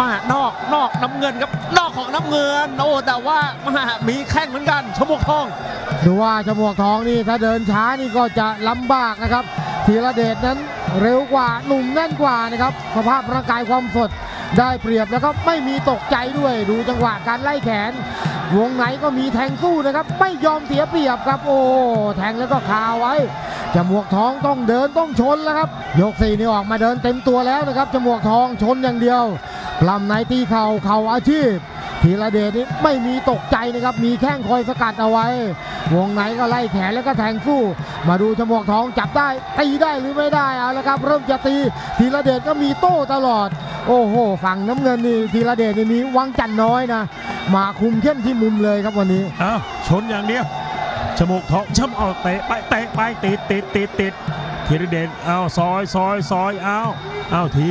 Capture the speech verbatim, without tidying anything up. มานอกนอกน้ำเงินครับนอกของน้ำเงินโอ้แต่ว่ามามีแข้งเหมือนกันชมวกทองดูว่าชมวกทองนี่ถ้าเดินช้านี่ก็จะลำบากนะครับธีรเดชนั้นเร็วกว่าหนุ่มแน่นกว่านะครับสภาพร่างกายความสดได้เปรียบแล้วก็ไม่มีตกใจด้วยดูจังหวะการไล่แขนวงไหนก็มีแทงสู้นะครับไม่ยอมเสียเปรียบครับโอ้แทงแล้วก็คาไว้จมวกทองต้องเดินต้องชนแล้วครับยกสี่นี่ออกมาเดินเต็มตัวแล้วนะครับจมวกทองชนอย่างเดียวปล้ำในตีเข่าเข่าอาชีพธีรเดชนี่ไม่มีตกใจนะครับมีแข้งคอยสกัดเอาไว้วงไหนก็ไล่แขนแล้วก็แทงสู้มาดูจมวกทองจับได้ตีได้หรือไม่ได้เอาละครับเริ่มจะตีธีรเดชก็มีโต้ตลอดโอ้โหฝั่งน้ำเงินนี่ธีรเดชนี่มีวังจันน้อยนะมาคุมเข้มที่มุมเลยครับวันนี้อ้าวชนอย่างเดียวจมวกทองช้ำออกเตะไปเตะไปติดติดติดติดธีรเดชเอาซอยซอยซอยเอาเอาที